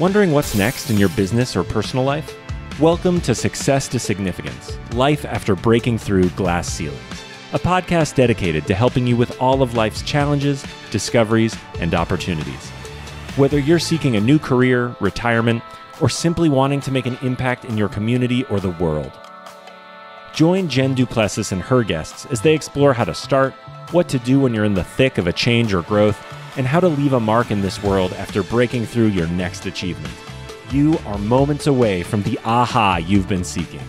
Wondering what's next in your business or personal life? Welcome to Success to Significance, Life After Breaking Through Glass Ceilings, a podcast dedicated to helping you with all of life's challenges, discoveries, and opportunities. Whether you're seeking a new career, retirement, or simply wanting to make an impact in your community or the world. Join Jen Du Plessis and her guests as they explore how to start, what to do when you're in the thick of a change or growth, and how to leave a mark in this world after breaking through your next achievement. You are moments away from the aha you've been seeking.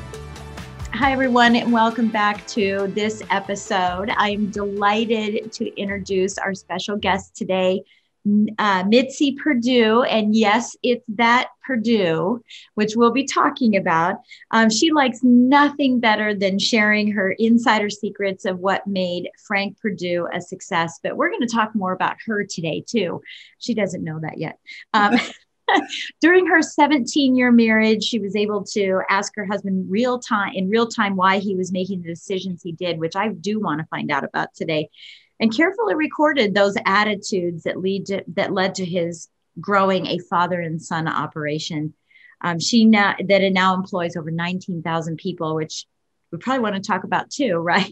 Hi, everyone, and welcome back to this episode. I'm delighted to introduce our special guest today, Mitzi Perdue, and yes, it's that Perdue, which we'll be talking about. She likes nothing better than sharing her insider secrets of what made Frank Perdue a success, but we're going to talk more about her today, too. She doesn't know that yet. During her 17-year marriage, she was able to ask her husband in real time why he was making the decisions he did, which I do want to find out about today, and carefully recorded those attitudes that led to his growing a father and son operation. It now employs over 19,000 people, which we probably want to talk about too, right?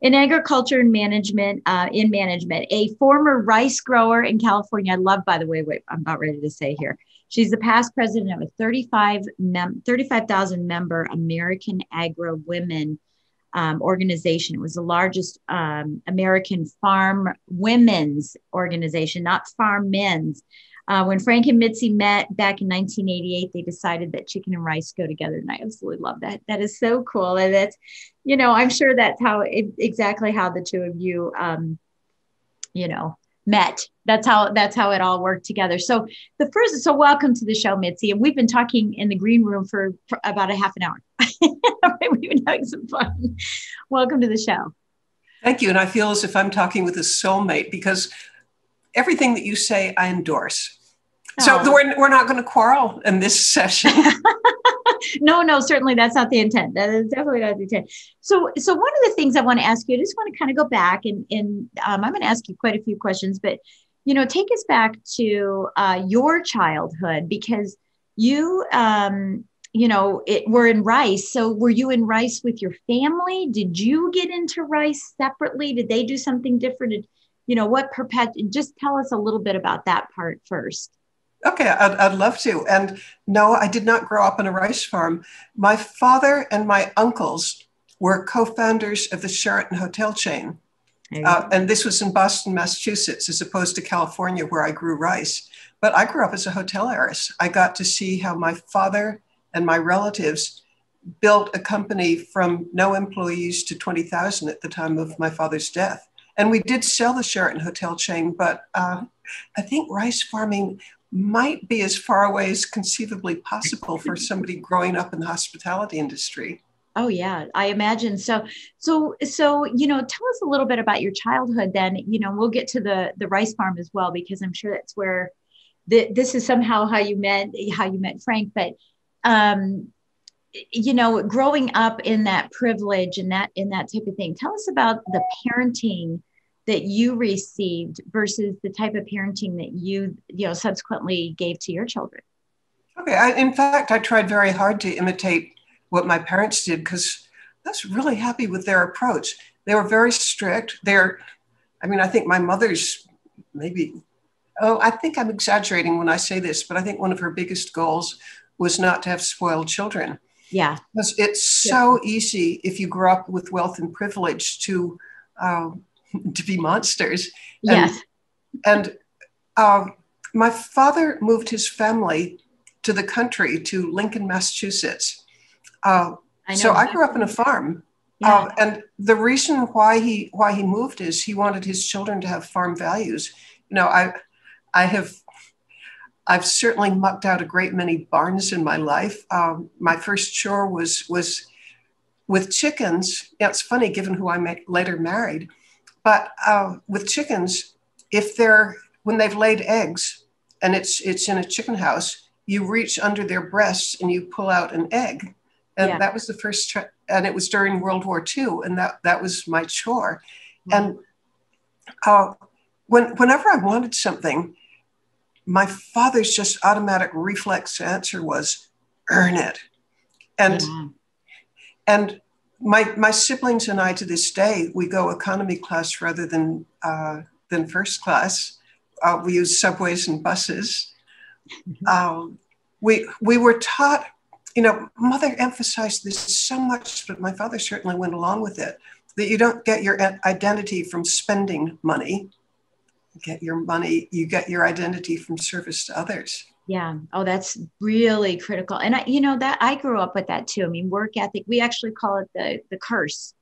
In agriculture and management, a former rice grower in California. I love, by the way, what I'm about ready to say here. She's the past president of a 35,000 member American Agri-Women organization. It was the largest American farm women's organization, not farm men's. When Frank and Mitzi met back in 1988, they decided that chicken and rice go together. And I absolutely love that. That is so cool. And that's, you know, I'm sure that's exactly how the two of you, met. That's how it all worked together. So welcome to the show, Mitzi. And we've been talking in the green room for about a half an hour. We've been having some fun. Welcome to the show. Thank you. And I feel as if I'm talking with a soulmate because everything that you say, I endorse. Oh. So we're not going to quarrel in this session. No, certainly that's not the intent. That is definitely not the intent. So one of the things I want to ask you, I just want to kind of go back and I'm going to ask you quite a few questions, but, you know, take us back to your childhood because you, were in rice. So were you in rice with your family? Did you get into rice separately? Did they do something different? Just tell us a little bit about that part first. Okay, I'd love to. And no, I did not grow up on a rice farm. My father and my uncles were co-founders of the Sheraton hotel chain. And this was in Boston, Massachusetts, as opposed to California where I grew rice. But I grew up as a hotel heiress. I got to see how my father and my relatives built a company from no employees to 20,000 at the time of my father's death. And we did sell the Sheraton hotel chain, but I think rice farming might be as far away as conceivably possible for somebody growing up in the hospitality industry. Oh yeah, I imagine. So, tell us a little bit about your childhood then, we'll get to the rice farm as well, because I'm sure that's where this is somehow how you met Frank, but growing up in that privilege and that, in that type of thing, tell us about the parenting that you received versus the type of parenting that you, subsequently gave to your children. Okay. In fact, I tried very hard to imitate what my parents did because I was really happy with their approach. They were very strict. I think my mother's I think I'm exaggerating when I say this, but I think one of her biggest goals was not to have spoiled children. Yeah. Because it's so easy if you grow up with wealth and privilege to be monsters. Yes. And my father moved his family to the country, to Lincoln, Massachusetts. I grew up in a farm. Yeah. And the reason why he moved is he wanted his children to have farm values. I've certainly mucked out a great many barns in my life. My first chore was with chickens. Yeah, it's funny given who I later married, but with chickens, when they've laid eggs and it's in a chicken house, you reach under their breasts and you pull out an egg. And that was the first, and it was during World War II. And that was my chore. Mm-hmm. And whenever I wanted something, my father's just automatic reflex answer was, earn it. And mm-hmm. and my siblings and I, to this day, we go economy class rather than first class. We use subways and buses. We were taught, you know, Mother emphasized this so much, but my father certainly went along with it, that you don't get your identity from spending money. You get your identity from service to others. Yeah. Oh, that's really critical. And I grew up with that too. I mean, work ethic, we actually call it the curse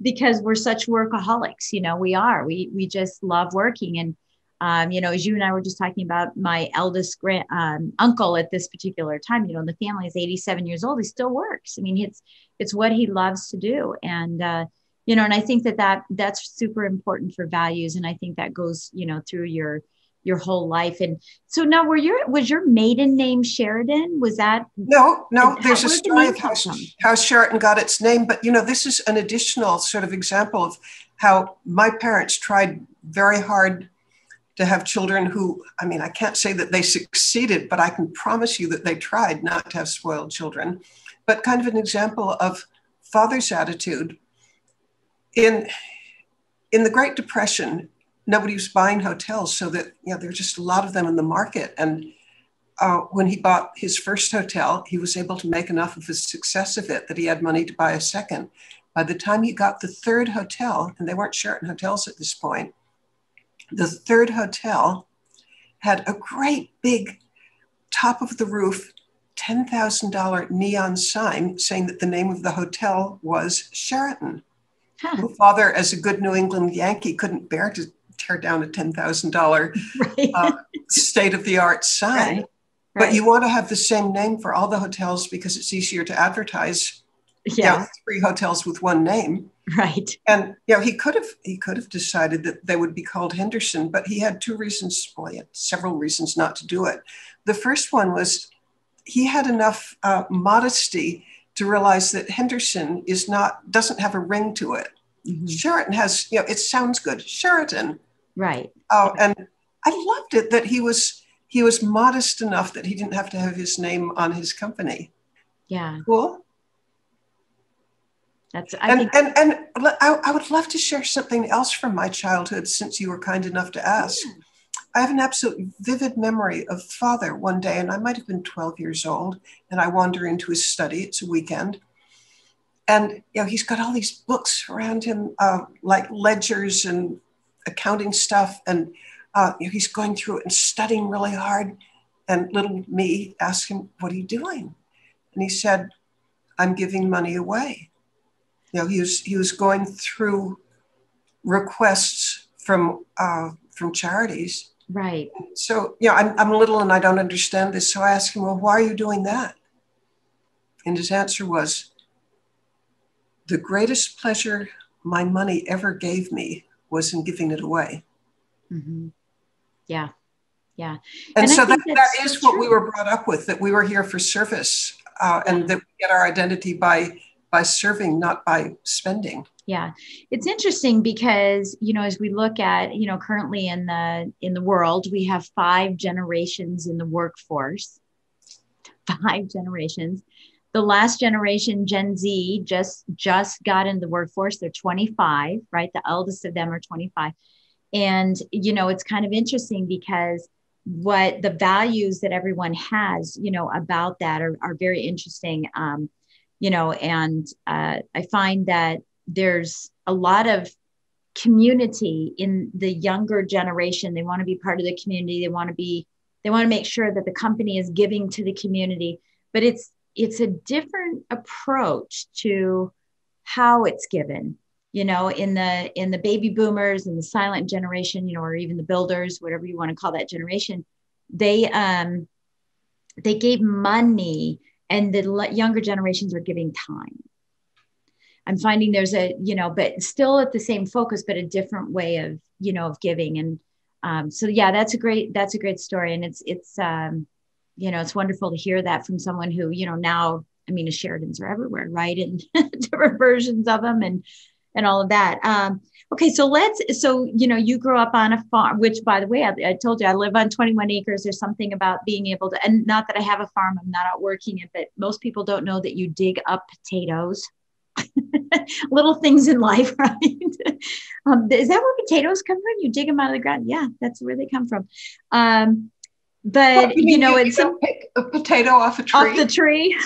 because we're such workaholics. You know, we are, we just love working. And, you know, as you and I were just talking about, my eldest uncle at this particular time, you know, in the family is 87 years old. He still works. I mean, it's what he loves to do. And, you know, and I think that's super important for values. And I think that goes, you know, through your whole life. And so now was your maiden name Sheraton? Was that? No, there's a story of how Sheraton got its name, but you know, this is an additional sort of example of how my parents tried very hard to have children who, I mean, I can't say that they succeeded, but I can promise you that they tried not to have spoiled children, but kind of an example of father's attitude. In the Great Depression, nobody was buying hotels, so that, you know, there were just a lot of them in the market. And when he bought his first hotel, he was able to make enough of a success of it that he had money to buy a second. By the time he got the third hotel, and they weren't Sheraton hotels at this point, the third hotel had a great big top of the roof $10,000 neon sign saying that the name of the hotel was Sheraton. Huh. My father, as a good New England Yankee, couldn't bear to tear down a $10,000 state-of-the-art sign. Right. But you want to have the same name for all the hotels because it's easier to advertise. Yeah, you know, 3 hotels with one name. Right. And you know, he could have decided that they would be called Henderson, but he had several reasons not to do it. The first one was he had enough modesty to realize that Henderson doesn't have a ring to it. Mm-hmm. Sheraton has, you know, it sounds good, Sheraton. Right. And I loved it that he was modest enough that he didn't have to have his name on his company. Yeah. Cool. I would love to share something else from my childhood, since you were kind enough to ask. Yeah. I have an absolute vivid memory of father one day, and I might have been 12 years old, and I wander into his study. It's a weekend. And you know, he's got all these books around him, like ledgers and accounting stuff. And you know, he's going through it and studying really hard. And little me asked him, "What are you doing?" And he said, "I'm giving money away." You know, he was going through requests from charities. Right. So, you know, I'm little and I don't understand this. So I asked him, "Well, why are you doing that?" And his answer was, "The greatest pleasure my money ever gave me was in giving it away." Mm-hmm. Yeah. Yeah. And so that is what we were brought up with, that we were here for service, and that we get our identity by serving, not by spending. Yeah. It's interesting because, you know, as we look at, you know, currently in the world, we have 5 generations in the workforce, 5 generations. The last generation, Gen Z, just got into the workforce. They're 25, right? The eldest of them are 25. And, you know, it's kind of interesting because what the values that everyone has, you know, about that are very interesting. You know, and I find that there's a lot of community in the younger generation. They want to be part of the community. They want to make sure that the company is giving to the community, but it's a different approach to how it's given, you know, in the baby boomers and the silent generation, you know, or even the builders, whatever you want to call that generation. They gave money, and the younger generations are giving time. I'm finding there's a, you know, but still at the same focus, but a different way of, you know, of giving. And so, yeah, that's a great story. And it's you know, it's wonderful to hear that from someone who, you know, now, I mean, the Sheratons are everywhere, right? And different versions of them. And, and all of that. Okay, so you grew up on a farm, which, by the way, I told you I live on 21 acres. There's something about being able to, and not that I have a farm, I'm not out working it, but most people don't know that you dig up potatoes. Little things in life, right? Is that where potatoes come from? You dig them out of the ground? Yeah, that's where they come from. But you know, it's pick a potato off a tree. Off the tree.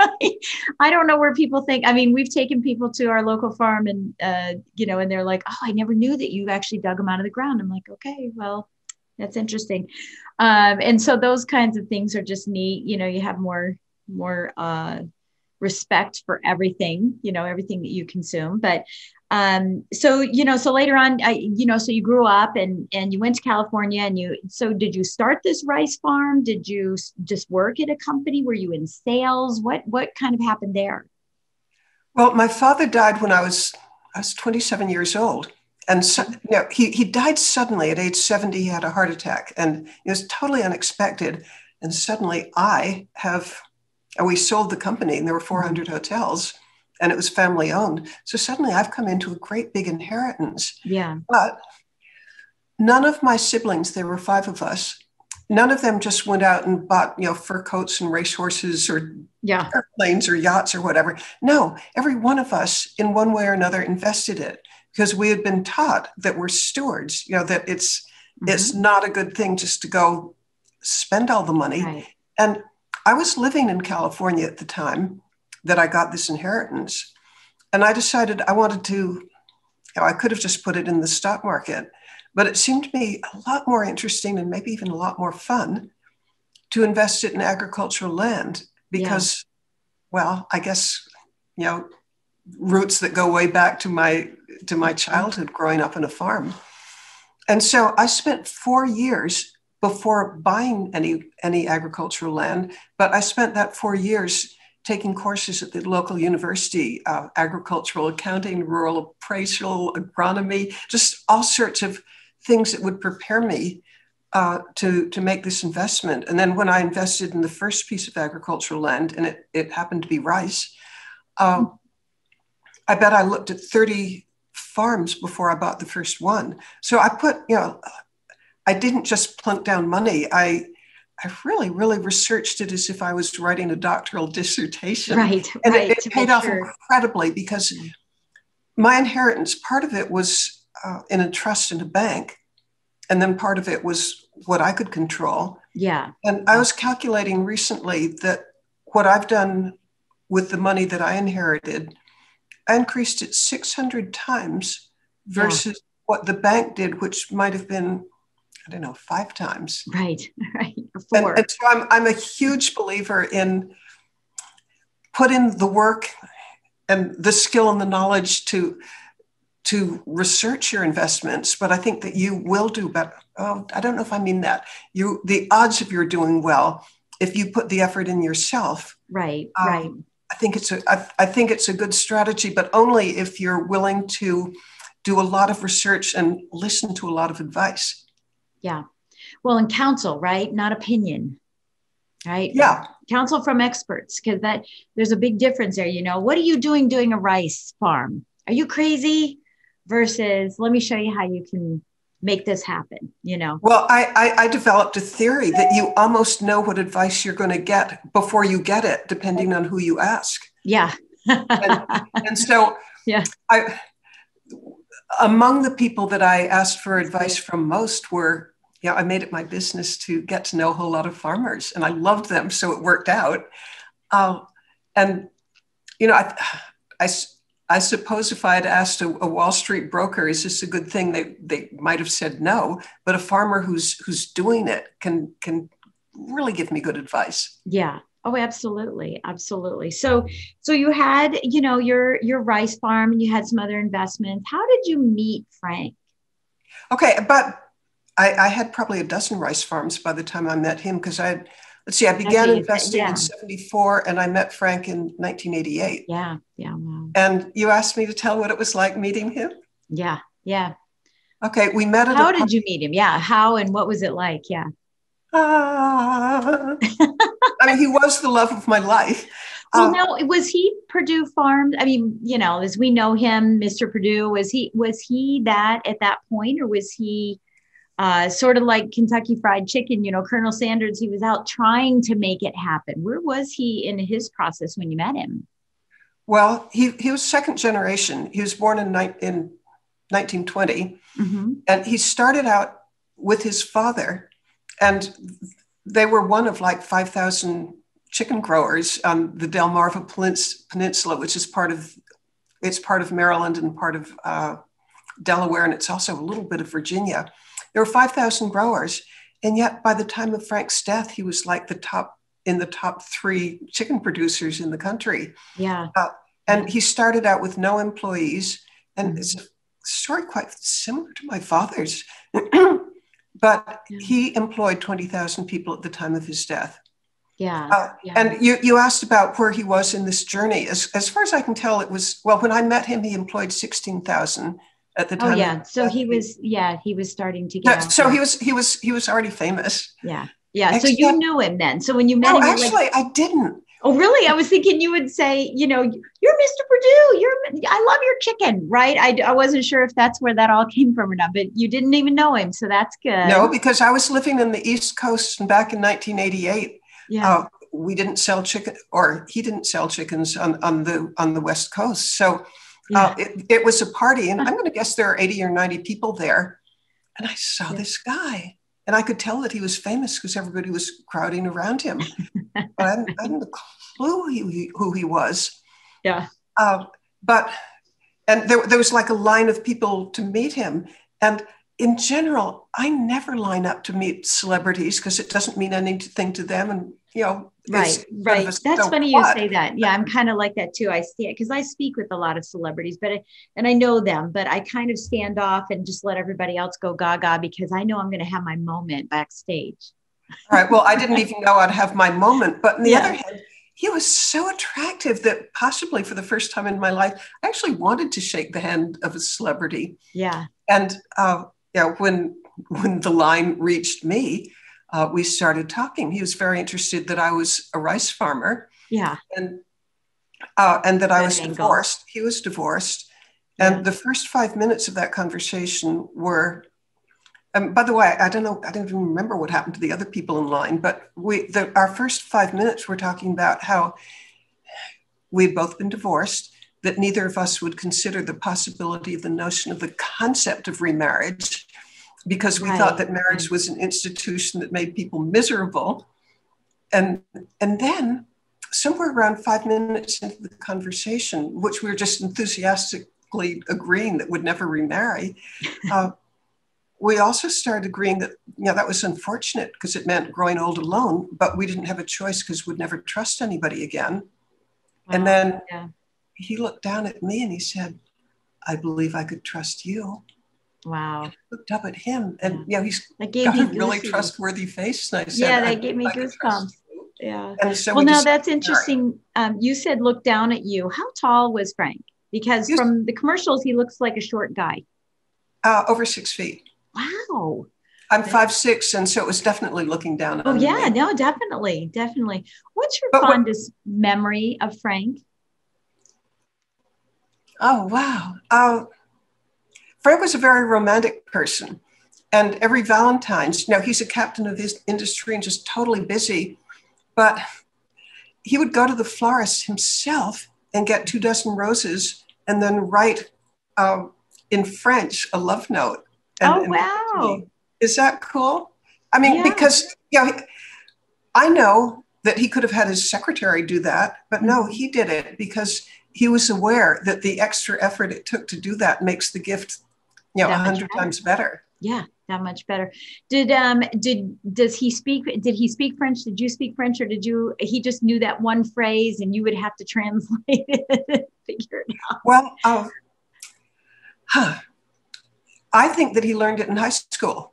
Right? I don't know where people think. I mean, we've taken people to our local farm, and and they're like, "Oh, I never knew that you actually dug them out of the ground." I'm like, "Okay, well, that's interesting." And so those kinds of things are just neat. You know, you have more respect for everything. You know, everything that you consume, but. So later on, so you grew up and you went to California so did you start this rice farm? Did you just work at a company? Were you in sales? What kind of happened there? Well, my father died when I was 27 years old. And so, he died suddenly at age 70. He had a heart attack, and it was totally unexpected. And suddenly we sold the company, and there were 400 hotels. And it was family owned. So suddenly I've come into a great big inheritance. Yeah. But none of my siblings, there were 5 of us, none of them just went out and bought, fur coats and racehorses or airplanes or yachts or whatever. No, every one of us in one way or another invested it, because we had been taught that we're stewards, that it's not a good thing just to go spend all the money. Right. And I was living in California at the time that I got this inheritance. And I decided I wanted to, I could have just put it in the stock market, but it seemed to me a lot more interesting and maybe even a lot more fun to invest it in agricultural land because, I guess, roots that go way back to my childhood growing up on a farm. And so I spent 4 years before buying any agricultural land, but I spent that 4 years taking courses at the local university, agricultural accounting, rural appraisal, agronomy, just all sorts of things that would prepare me to make this investment. And then when I invested in the first piece of agricultural land, and it happened to be rice, I bet I looked at 30 farms before I bought the first one. So I put, I didn't just plunk down money. I really, really researched it as if I was writing a doctoral dissertation. Right, and right. It paid off incredibly, because my inheritance, part of it was in a trust in a bank, and then part of it was what I could control. Yeah. And I was calculating recently that what I've done with the money that I inherited, I increased it 600 times versus what the bank did, which might have been 5 times. Right. 4. And so I'm a huge believer in put in the work and the skill and the knowledge to research your investments. But I think that you will do better. Oh, I don't know if I mean that. The odds of you're doing well if you put the effort in yourself. Right. Right. I think it's a good strategy, but only if you're willing to do a lot of research and listen to a lot of advice. Yeah. Well, and counsel, right? Not opinion, right? Yeah. Counsel from experts, because there's a big difference there. What are you doing a rice farm? Are you crazy? Versus let me show you how you can make this happen, Well, I developed a theory that you almost know what advice you're going to get before you get it, depending on who you ask. Yeah. and so among the people that I asked for advice from most were, I made it my business to get to know a whole lot of farmers, and I loved them. So it worked out. I suppose if I had asked a Wall Street broker, is this a good thing? They might've said no, but a farmer who's doing it can really give me good advice. Yeah. Oh, absolutely. Absolutely. So you had, your rice farm, and you had some other investments. How did you meet Frank? Okay. But I had probably a dozen rice farms by the time I met him, because I began investing in 74, and I met Frank in 1988. Yeah. Yeah. Wow. And you asked me to tell what it was like meeting him? Yeah. Yeah. Okay. We met at How did you meet him? Yeah. How and what was it like? Yeah. I mean, he was the love of my life. Well, now, was he Perdue farmed? I mean, you know, as we know him, Mr. Perdue, was he that at that point, or was he sort of like Kentucky Fried Chicken, you know, Colonel Sanders? He was out trying to make it happen. Where was he in his process when you met him? Well, he was second generation. He was born in 1920, mm-hmm. and he started out with his father, and they were one of like 5,000 chicken growers on the Delmarva Peninsula, which is part of Maryland and part of Delaware, and it's also a little bit of Virginia. There were 5,000 growers, and yet by the time of Frank's death, he was like the top three chicken producers in the country. Yeah, and he started out with no employees, and mm-hmm. it's a story quite similar to my father's, but yeah. he employed 20,000 people at the time of his death. Yeah. And you asked about where he was in this journey. As far as I can tell, it was, well, when I met him, he employed 16,000 at the time. Oh yeah. So he was starting to get. No, so he was already famous. Yeah. Yeah. Except, so you knew him then. So when you met him. Actually, I didn't. Oh, really? I was thinking you would say, you know, you're Mr. Perdue. I love your chicken, right? I wasn't sure if that's where that all came from or not, but you didn't even know him. So that's good. No, because I was living in the East Coast, and back in 1988. Yeah. We didn't sell chicken, or he didn't sell chickens on the West Coast. So it was a party, and I'm going to guess there are 80 or 90 people there. And I saw this guy, and I could tell that he was famous because everybody was crowding around him. But I hadn't a clue who he was. Yeah. But there was like a line of people to meet him. And in general, I never line up to meet celebrities because it doesn't mean anything to them. And, you know, right. That's funny you say that. Yeah, I'm kind of like that too. I see it because I speak with a lot of celebrities, and I know them, but I kind of stand off and just let everybody else go gaga because I know I'm going to have my moment backstage. All right. Well, I didn't even know I'd have my moment. But on the other hand, he was so attractive that possibly for the first time in my life, I actually wanted to shake the hand of a celebrity. Yeah. And, yeah, when the line reached me, we started talking. He was very interested that I was a rice farmer. Yeah, and that I was divorced. He was divorced, and the first 5 minutes of that conversation were. And by the way, I don't know. I don't even remember what happened to the other people in line. But our first 5 minutes were talking about how we'd both been divorced, that neither of us would consider the possibility of the notion of the concept of remarriage because we thought that marriage was an institution that made people miserable. And then somewhere around 5 minutes into the conversation, which we were just enthusiastically agreeing that would never remarry, we also started agreeing that, you know, that was unfortunate because it meant growing old alone, but we didn't have a choice because we'd never trust anybody again. Wow. And then he looked down at me and he said, "I believe I could trust you." Wow. I looked up at him and he's got a really trustworthy face. And I said, that gave me goosebumps. Yeah. And so that's interesting. You said look down at you. How tall was Frank? Because from the commercials, he looks like a short guy. Over 6 feet. Wow. I'm 5'6", and so it was definitely looking down at me. Oh yeah, no, definitely, definitely. What's your fondest memory of Frank? Oh, wow. Frank was a very romantic person. And every Valentine's, now he's a captain of this industry and just totally busy, but he would go to the florist himself and get 2 dozen roses and then write in French a love note. And wow. Is that cool? I mean, because I know that he could have had his secretary do that, but no, he did it because he was aware that the extra effort it took to do that makes the gift, 100 times better. Yeah, that much better. Did he speak French? Did you speak French, or he just knew that one phrase and you would have to translate it and figure it out? Well, I think that he learned it in high school.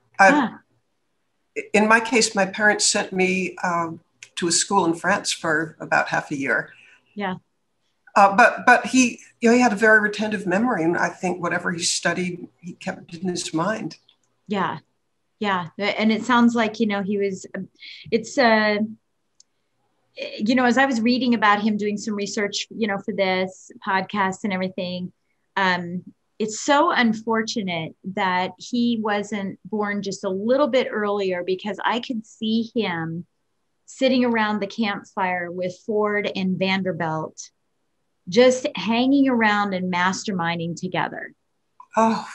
In my case, my parents sent me to a school in France for about half a year. Yeah. But he had a very retentive memory, and I think whatever he studied, he kept in his mind. Yeah, yeah, and it sounds like he was. It's you know, as I was reading about him doing some research, you know, for this podcast and everything, it's so unfortunate that he wasn't born just a little bit earlier, because I could see him sitting around the campfire with Ford and Vanderbilt, just hanging around and masterminding together. Oh,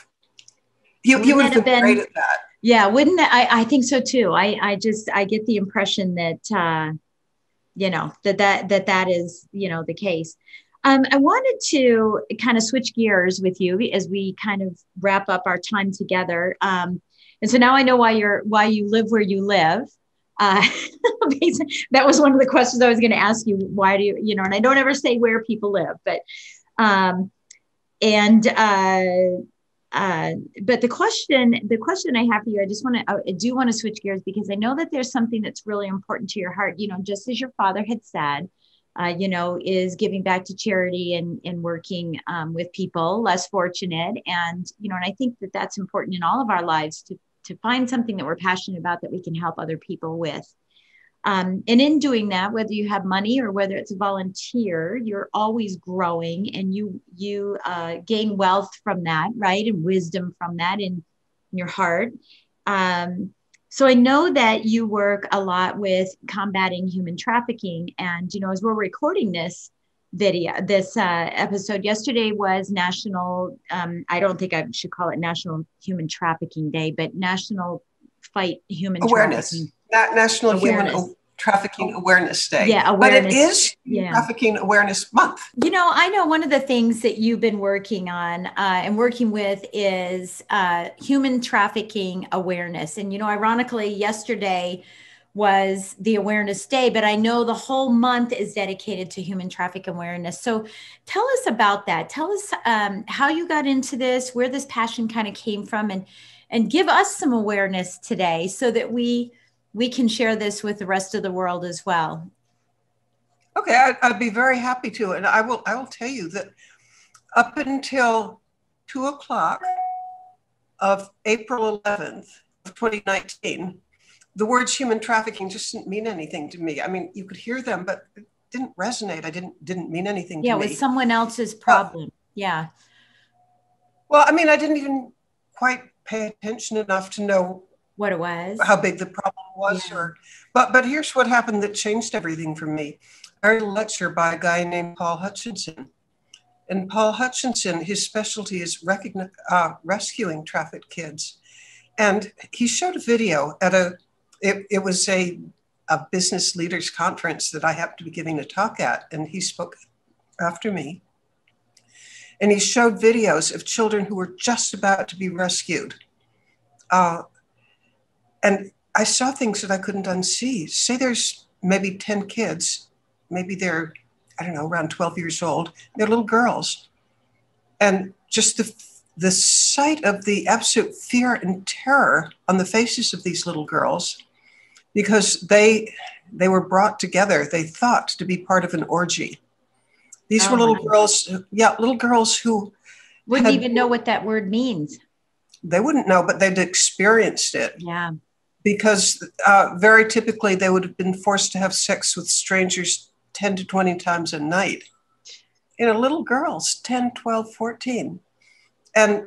he would have been great at that. Yeah, wouldn't that? I think so too. I get the impression that, you know, that is, you know, the case. I wanted to kind of switch gears with you as we kind of wrap up our time together. And so now I know why you live where you live. That was one of the questions I was going to ask you. Why do you, you know, and I don't ever say where people live, but the question I have for you, I do want to switch gears, because I know that there's something that's really important to your heart, you know, just as your father had said, you know, is giving back to charity and working, with people less fortunate. And, you know, and I think that that's important in all of our lives to find something that we're passionate about that we can help other people with. And in doing that, whether you have money or whether it's a volunteer, you're always growing, and you gain wealth from that, right? And wisdom from that in your heart. So I know that you work a lot with combating human trafficking. And, you know, as we're recording this video, this episode, yesterday was National, I don't think I should call it National Human Trafficking Day, but National Fight Human Awareness. Trafficking. Not National Awareness. Human Trafficking Awareness Day. Yeah, awareness. But it is Trafficking Awareness Month. You know, I know one of the things that you've been working on and working with is human trafficking awareness. And, you know, ironically, yesterday was the Awareness Day, but I know the whole month is dedicated to human trafficking awareness. So tell us about that. Tell us how you got into this, where this passion kind of came from, and give us some awareness today so that we can share this with the rest of the world as well. Okay, I'd be very happy to. And I will tell you that up until 2:00 of April 11th of 2019, the words human trafficking just didn't mean anything to me. I mean, you could hear them, but it didn't resonate. I didn't mean anything to me. Yeah, it was someone else's problem. Well, I mean, I didn't even quite pay attention enough to know what it was, how big the problem was, but here's what happened that changed everything for me. I heard a lecture by a guy named Paul Hutchinson, and Paul Hutchinson, his specialty is rescuing trafficked kids, and he showed a video at it was a business leaders conference that I happened to be giving a talk at, and he spoke after me, and he showed videos of children who were just about to be rescued. And I saw things that I couldn't unsee. Say there's maybe 10 kids, maybe they're, I don't know, around 12 years old. They're little girls. And just the sight of the absolute fear and terror on the faces of these little girls, because they were brought together, they thought, to be part of an orgy. These were little girls, little girls who wouldn't even know what that word means. They wouldn't know, but they'd experienced it. Yeah. Because very typically they would have been forced to have sex with strangers 10 to 20 times a night. You know, little girls, 10, 12, 14. And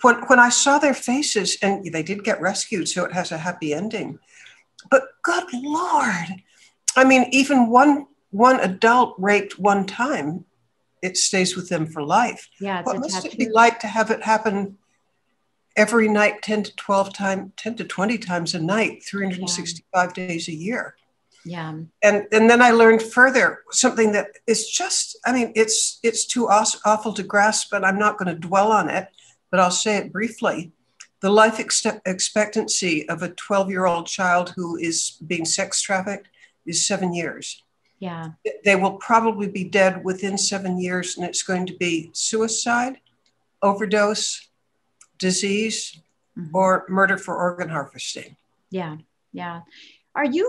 when I saw their faces, and they did get rescued, so it has a happy ending. But good Lord. I mean, even one adult raped one time, it stays with them for life. Yeah, what must it be like to have it happen every night, 10 to 20 times a night, 365 days a year. Yeah. And then I learned further something that is just, I mean, it's too awful to grasp, but I'm not going to dwell on it, but I'll say it briefly. The life expectancy of a 12-year-old child who is being sex trafficked is 7 years. Yeah. They will probably be dead within 7 years, and it's going to be suicide, overdose, disease, or murder for organ harvesting. Yeah. Yeah.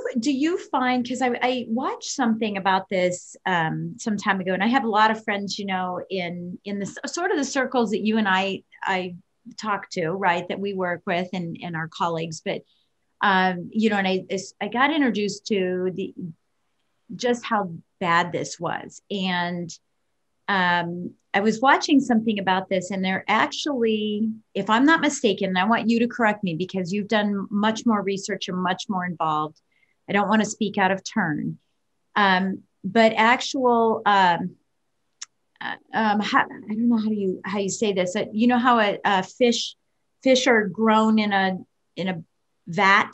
Do you find, because I watched something about this some time ago, and I have a lot of friends, you know, in the sort of the circles that you and I talk to, right, that we work with and our colleagues, but, you know, and I got introduced to the just how bad this was. And I was watching something about this, and they're actually, if I'm not mistaken, and I want you to correct me because you've done much more research and much more involved. I don't want to speak out of turn, but actual, I don't know how you say this. You know how a fish are grown in a vat?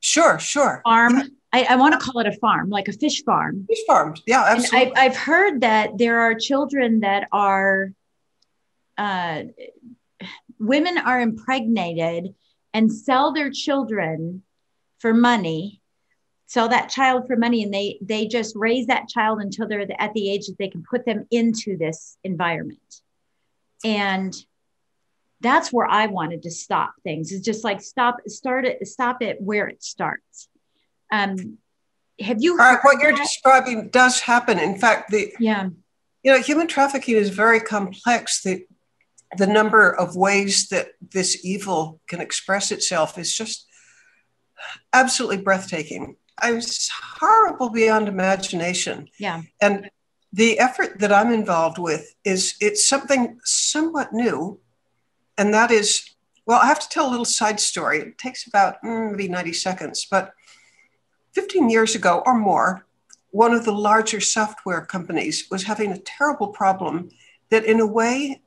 Sure. Farm. Yeah. I want to call it a farm, like a fish farm. Fish farms, yeah, absolutely. And I've heard that there are children that are, women are impregnated and sell their children for money, sell that child for money, and they just raise that child until they're at the age that they can put them into this environment. And that's where I wanted to stop things. It's just like stop it where it starts. Have you heard what you're describing does happen. In fact, human trafficking is very complex. The number of ways that this evil can express itself is just absolutely breathtaking. It's horrible beyond imagination. Yeah. And the effort that I'm involved with it's something somewhat new. And that is, well, I have to tell a little side story. It takes about maybe 90 seconds, but 15 years ago or more, one of the larger software companies was having a terrible problem that in a way,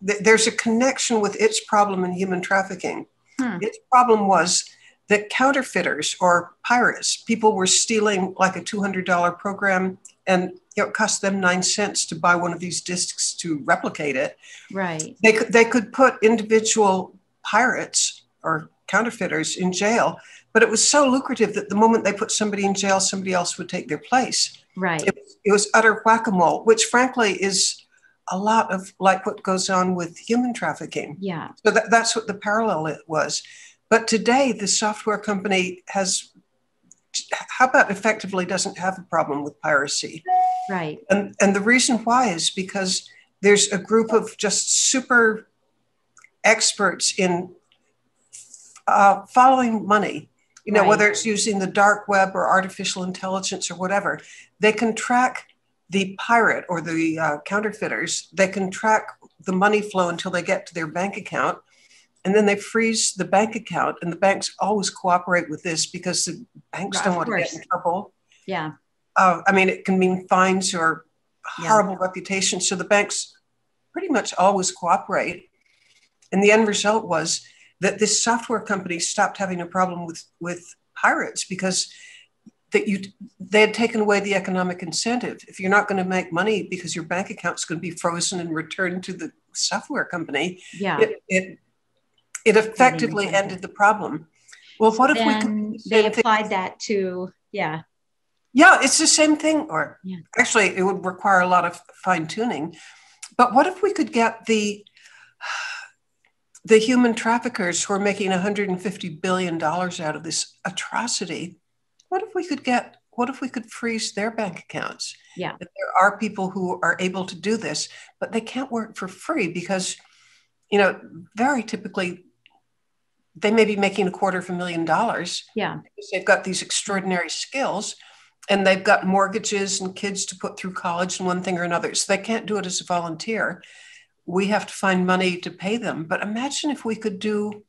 there's a connection with its problem in human trafficking. Its problem was that counterfeiters or pirates, people were stealing like a $200 program, and it cost them 9 cents to buy one of these discs to replicate it. Right. They could put individual pirates or counterfeiters in jail, but it was so lucrative that the moment they put somebody in jail, somebody else would take their place. Right. It was utter whack-a-mole, which frankly is a lot of like what goes on with human trafficking. Yeah. So that's what the parallel it was. But today the software company effectively doesn't have a problem with piracy. Right. And the reason why is because there's a group of just super experts in following money, right. Whether it's using the dark web or artificial intelligence or whatever, they can track the pirate or the counterfeiters. They can track the money flow until they get to their bank account. And then they freeze the bank account, and the banks always cooperate with this because the banks don't want to get in trouble. Yeah. It can mean fines or horrible reputation. So the banks pretty much always cooperate. And the end result was that this software company stopped having a problem with pirates because they had taken away the economic incentive. If you're not going to make money because your bank account's going to be frozen and returned to the software company, it effectively ended the problem. Well, what if they applied that to, Yeah, it's the same thing, or actually it would require a lot of fine tuning. But what if we could get the human traffickers who are making $150 billion out of this atrocity? What if we could freeze their bank accounts? Yeah. There are people who are able to do this, but they can't work for free because very typically, they may be making $250,000. Yeah. Because they've got these extraordinary skills, and they've got mortgages and kids to put through college and one thing or another. So they can't do it as a volunteer. We have to find money to pay them. But imagine if we could do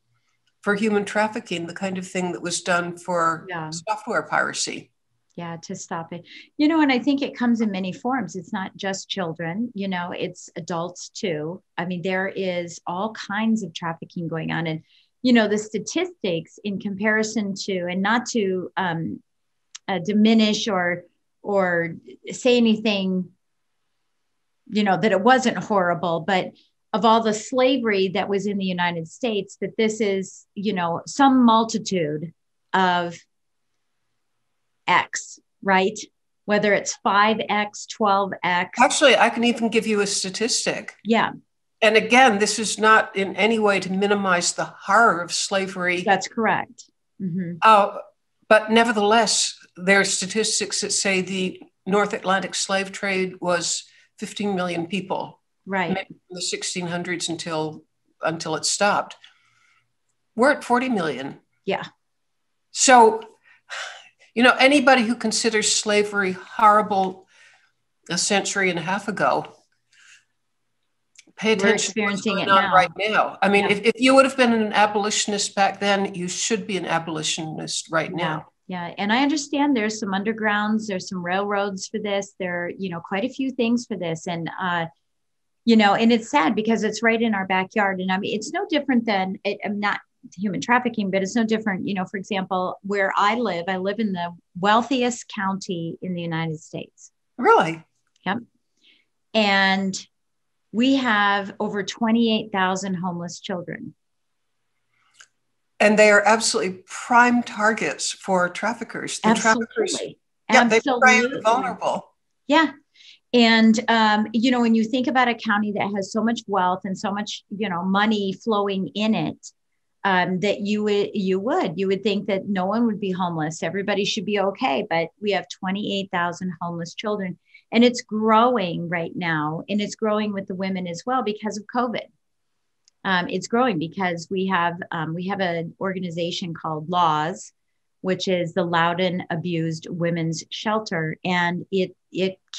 for human trafficking the kind of thing that was done for software piracy. Yeah, to stop it. And I think it comes in many forms. It's not just children, it's adults too. There is all kinds of trafficking going on. And, the statistics in comparison to, and not to diminish or say anything, that it wasn't horrible, but of all the slavery that was in the United States, that this is, some multitude of X, right? Whether it's 5X, 12X. Actually, I can even give you a statistic. Yeah. And again, this is not in any way to minimize the horror of slavery. That's correct. Mm-hmm. But nevertheless, there are statistics that say the North Atlantic slave trade was 15 million people. Right. From the 1600s until it stopped. We're at 40 million. Yeah. So You know, anybody who considers slavery horrible a century and a half ago, pay attention to what's going on right now. I mean, if you would have been an abolitionist back then, you should be an abolitionist right now. Yeah. And I understand there's some undergrounds, there's some railroads for this. There are, you know, quite a few things for this. And, you know, and it's sad because it's right in our backyard. And I mean, it's no different than, I'm not human trafficking, but it's no different. You know, for example, where I live in the wealthiest county in the United States. Really? Yep. And we have over 28,000 homeless children. And they are absolutely prime targets for traffickers. Absolutely. They're prime and vulnerable. Yeah. And, you know, when you think about a county that has so much wealth and so much, you know, money flowing in it, that you would think that no one would be homeless. Everybody should be okay. But we have 28,000 homeless children, and it's growing right now. And it's growing with the women as well because of COVID. It's growing because we have an organization called LAWS, which is the Loudon Abused Women's Shelter. And it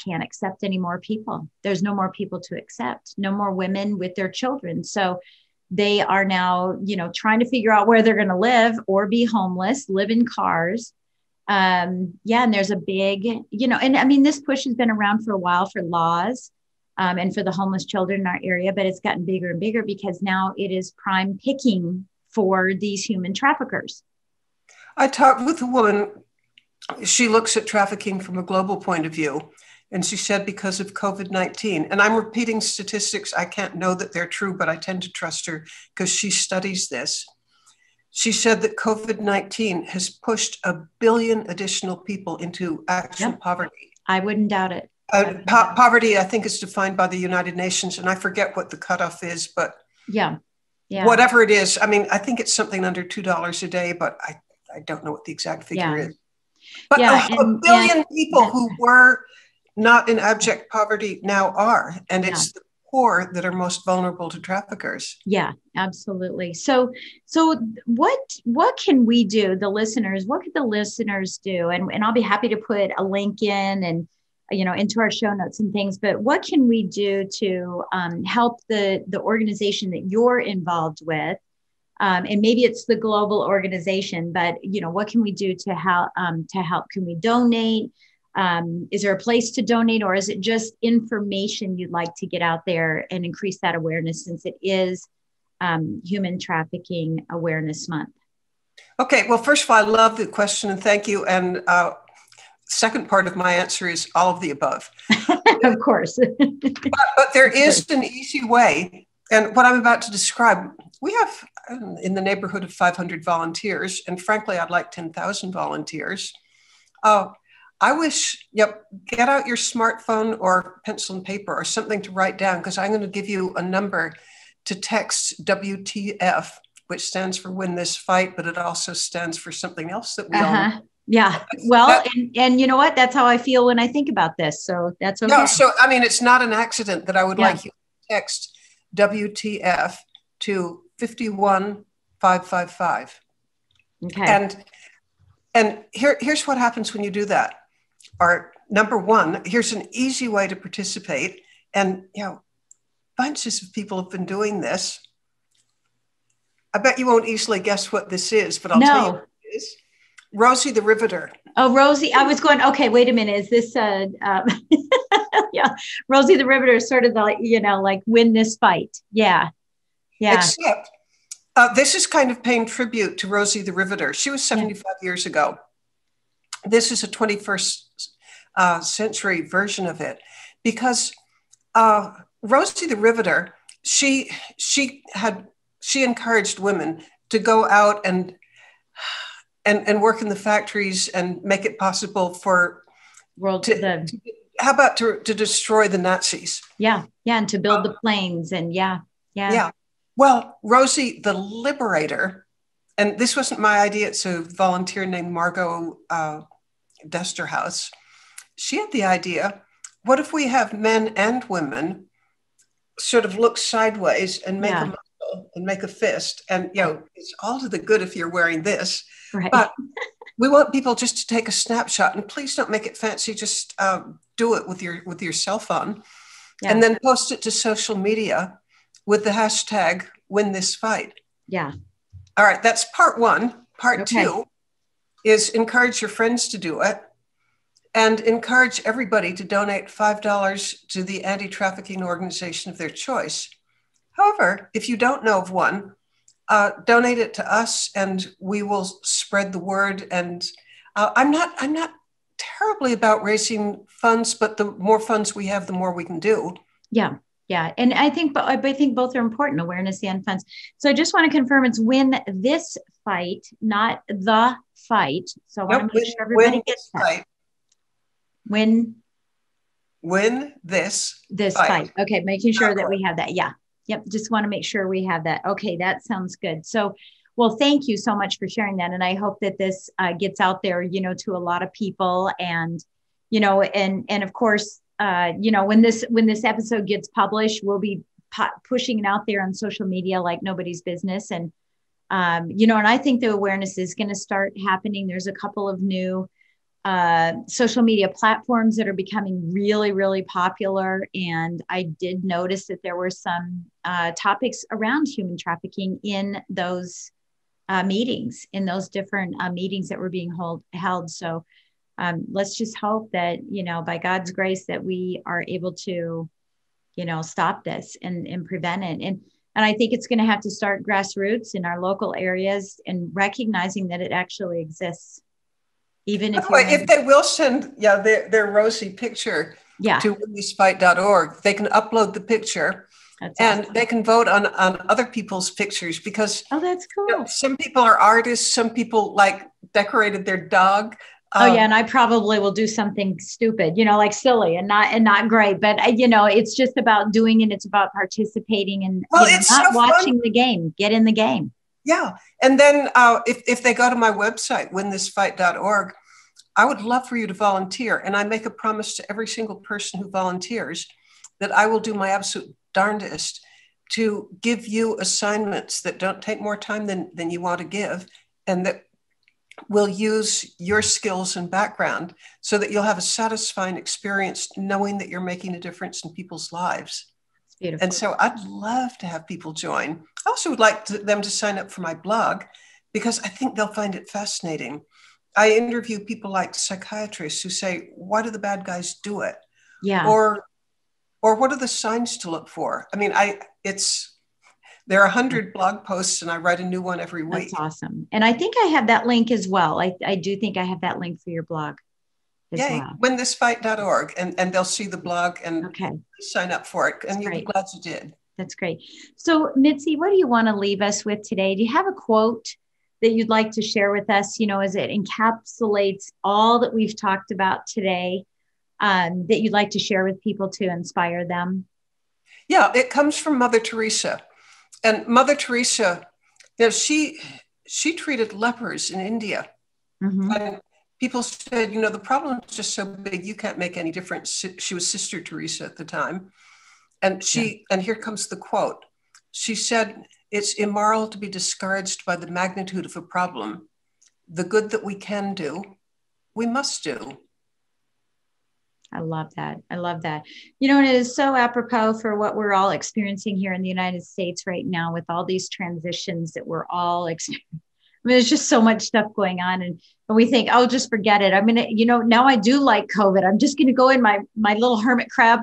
can't accept any more people. There's no more people to accept, no more women with their children. So they are now, you know, trying to figure out where they're going to live or be homeless, live in cars. Yeah. And there's a big, you know, and I mean, this push has been around for a while for LAWS. And for the homeless children in our area, but it's gotten bigger and bigger because now it is prime picking for these human traffickers. I talked with a woman, she looks at trafficking from a global point of view. And she said, because of COVID-19, and I'm repeating statistics, I can't know that they're true, but I tend to trust her because she studies this. She said that COVID-19 has pushed 1 billion additional people into actual poverty. I wouldn't doubt it. Poverty, I think, is defined by the United Nations, and I forget what the cutoff is, but whatever it is, I mean, I think it's something under $2 a day, but I don't know what the exact figure is. But a billion people who were not in abject poverty now are, and it's the poor that are most vulnerable to traffickers. Yeah, absolutely. So what can we do, the listeners? What could the listeners do? And I'll be happy to put a link in and, you know, into our show notes and things, but what can we do to help the organization that you're involved with? And maybe it's the global organization, but, you know, what can we do to help? Can we donate? Is there a place to donate, or is it just information you'd like to get out there and increase that awareness, since it is Human Trafficking Awareness Month? Okay. Well, first of all, I love the question and thank you. And, second part of my answer is all of the above. Of course. but there is an easy way. And what I'm about to describe, we have in the neighborhood of 500 volunteers. And frankly, I'd like 10,000 volunteers. I wish, get out your smartphone or pencil and paper or something to write down, because I'm going to give you a number to text WTF, which stands for Win This Fight, but it also stands for something else that we all know. Yeah. Well, and you know what? That's how I feel when I think about this. So that's okay. No, so, I mean, it's not an accident that I would like you to text WTF to 51555. Okay. And here's what happens when you do that. Or number one, here's an easy way to participate. And, you know, bunches of people have been doing this. I bet you won't easily guess what this is, but I'll tell you what it is. Rosie the Riveter. Oh, Rosie. I was going, okay, wait a minute. Is this, Rosie the Riveter is sort of the, you know, like Win This Fight. Yeah. Yeah. Except this is kind of paying tribute to Rosie the Riveter. She was 75 years ago. This is a 21st century version of it, because Rosie the Riveter, she encouraged women to go out and work in the factories and make it possible for to destroy the Nazis. Yeah. Yeah. And to build the planes and yeah. Well, Rosie the Liberator, and this wasn't my idea, it's a volunteer named Margot Dusterhouse. She had the idea, what if we have men and women sort of look sideways and make a muscle and make a fist, and, you know, it's all to the good if you're wearing this. Right. But We want people just to take a snapshot, and please don't make it fancy. Just do it with your cell phone, yeah. and then post it to social media with the hashtag Win This Fight. Yeah. All right. That's part one. Part two is encourage your friends to do it, and encourage everybody to donate $5 to the anti-trafficking organization of their choice. However, if you don't know of one, donate it to us, and we will spread the word. And I'm not terribly about raising funds, but the more funds we have, the more we can do. Yeah. Yeah. And I think both are important, awareness and funds. So I just want to confirm it's Win This Fight, not The Fight. So I want to make sure everybody gets that. Win this fight. Okay. Making sure that we have that. Yeah. Yep. Just want to make sure we have that. Okay. That sounds good. So, well, thank you so much for sharing that. And I hope that this gets out there, you know, to a lot of people, and, you know, and of course, you know, when this episode gets published, we'll be pushing it out there on social media like nobody's business. And, you know, and I think the awareness is going to start happening. There's a couple of new social media platforms that are becoming really, really popular. And I did notice that there were some topics around human trafficking in those meetings, in those different meetings that were being held. So let's just hope that, you know, by God's grace, that we are able to, you know, stop this and prevent it. And I think it's going to have to start grassroots in our local areas and recognizing that it actually exists. Even if, if they will send their rosy picture to winthisfight.org, they can upload the picture. That's awesome. They can vote on other people's pictures, because that's cool. You know, some people are artists, some people like decorated their dog. And I probably will do something stupid, you know, like silly and not great, but you know, it's just about doing it. It's about participating and it's not so watching the game, get in the game. Yeah. And then if they go to my website, winthisfight.org, I would love for you to volunteer. And I make a promise to every single person who volunteers that I will do my absolute darndest to give you assignments that don't take more time than you want to give, and that will use your skills and background so that you'll have a satisfying experience knowing that you're making a difference in people's lives. Beautiful. And so I'd love to have people join. I also would like them to sign up for my blog, because I think they'll find it fascinating. I interview people like psychiatrists who say, why do the bad guys do it? Yeah. Or what are the signs to look for? I mean, there are 100 blog posts, and I write a new one every week. That's awesome. And I think I have that link as well. I do think I have that link for your blog. Yay, winthisfight.org, and they'll see the blog and sign up for it. And you'll be glad you did. That's great. So Mitzi, what do you want to leave us with today? Do you have a quote that you'd like to share with us, you know, as it encapsulates all that we've talked about today, that you'd like to share with people to inspire them? Yeah, it comes from Mother Teresa. And Mother Teresa, you know, she treated lepers in India. Mm-hmm. And people said, you know, the problem is just so big, you can't make any difference. She was Sister Teresa at the time. And and here comes the quote. She said, it's immoral to be discouraged by the magnitude of a problem. The good that we can do, we must do. I love that. I love that. You know, and it is so apropos for what we're all experiencing here in the United States right now with all these transitions that we're all experiencing. I mean, there's just so much stuff going on, and we think, oh, just forget it. I'm gonna, you know, now I do like COVID. I'm just gonna go in my little hermit crab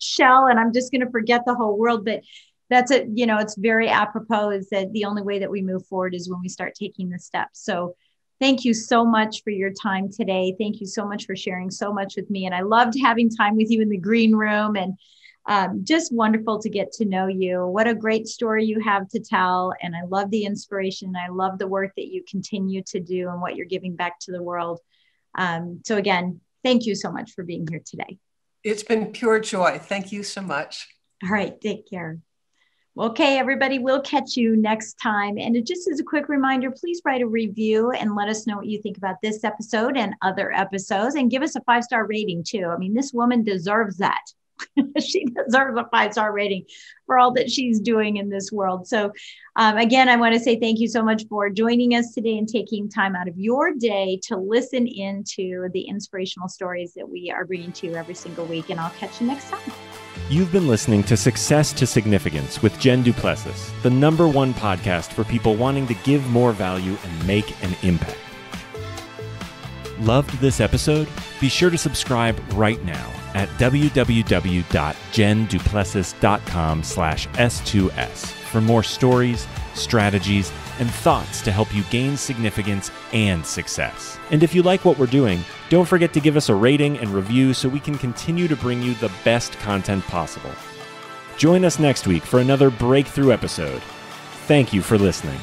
shell, and I'm just gonna forget the whole world. But that's it. You know, it's very apropos is that the only way that we move forward is when we start taking the steps. So, thank you so much for your time today. Thank you so much for sharing so much with me, and I loved having time with you in the green room, and just wonderful to get to know you. What a great story you have to tell. And I love the inspiration. I love the work that you continue to do and what you're giving back to the world. So again, thank you so much for being here today. It's been pure joy. Thank you so much. All right. Take care. Okay, everybody, we'll catch you next time. And just as a quick reminder, please write a review and let us know what you think about this episode and other episodes, and give us a 5-star rating too. I mean, this woman deserves that. She deserves a 5-star rating for all that she's doing in this world. So again, I want to say thank you so much for joining us today and taking time out of your day to listen into the inspirational stories that we are bringing to you every single week. And I'll catch you next time. You've been listening to Success to Significance with Jen Du Plessis, the #1 podcast for people wanting to give more value and make an impact. Loved this episode? Be sure to subscribe right now at www.jenduplessis.com/S2S for more stories, strategies, and thoughts to help you gain significance and success. And if you like what we're doing, don't forget to give us a rating and review so we can continue to bring you the best content possible. Join us next week for another breakthrough episode. Thank you for listening.